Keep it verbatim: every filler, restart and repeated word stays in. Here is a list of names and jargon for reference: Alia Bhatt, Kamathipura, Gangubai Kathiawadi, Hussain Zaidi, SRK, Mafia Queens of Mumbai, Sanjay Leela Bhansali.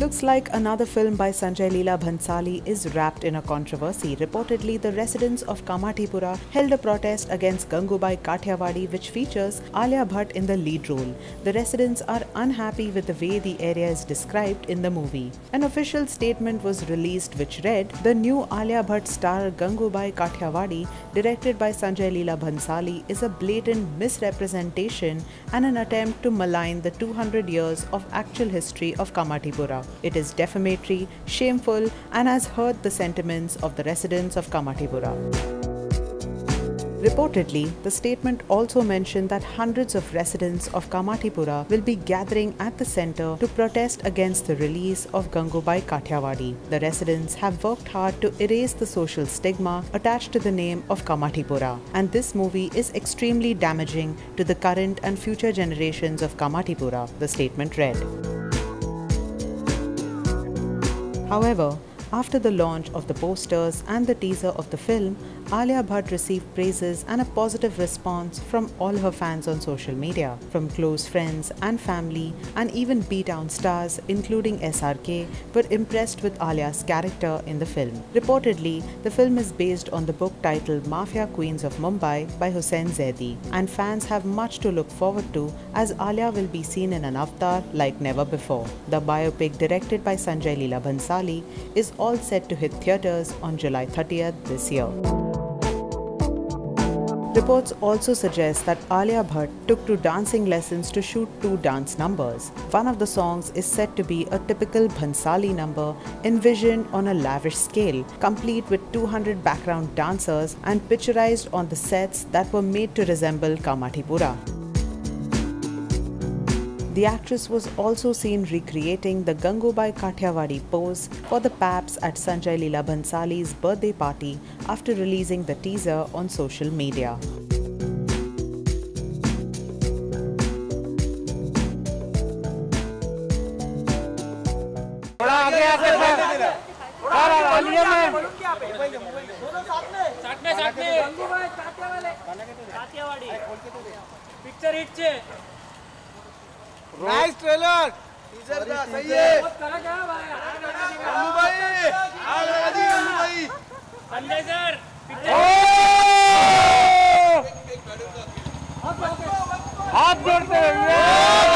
Looks like another film by Sanjay Leela Bhansali is wrapped in a controversy. Reportedly, the residents of Kamathipura held a protest against Gangubai Kathiawadi, which features Alia Bhatt in the lead role. The residents are unhappy with the way the area is described in the movie. An official statement was released which read, "The new Alia Bhatt star Gangubai Kathiawadi, directed by Sanjay Leela Bhansali, is a blatant misrepresentation and an attempt to malign the two hundred years of actual history of Kamathipura. It is defamatory, shameful, and has hurt the sentiments of the residents of Kamathipura." Reportedly, the statement also mentioned that hundreds of residents of Kamathipura will be gathering at the centre to protest against the release of Gangubai Kathiawadi. The residents have worked hard to erase the social stigma attached to the name of Kamathipura, and this movie is extremely damaging to the current and future generations of Kamathipura, the statement read. However, after the launch of the posters and the teaser of the film, Alia Bhatt received praises and a positive response from all her fans on social media, from close friends and family, and even B-Town stars including S R K were impressed with Alia's character in the film. Reportedly, the film is based on the book titled Mafia Queens of Mumbai by Hussain Zaidi, and fans have much to look forward to as Alia will be seen in an avatar like never before. The biopic directed by Sanjay Leela Bhansali is all set to hit theatres on July thirtieth this year. Reports also suggest that Alia Bhatt took to dancing lessons to shoot two dance numbers. One of the songs is said to be a typical Bhansali number envisioned on a lavish scale, complete with two hundred background dancers and picturized on the sets that were made to resemble Kamathipura. The actress was also seen recreating the Gangubai Kathiawadi pose for the paps at Sanjay Leela Bhansali's birthday party after releasing the teaser on social media. Nice trailer teaser का सही है बहुत करा गया भाई मुंबई आज आदि Mumbai Sanjay sir आप जोड़ते हैं।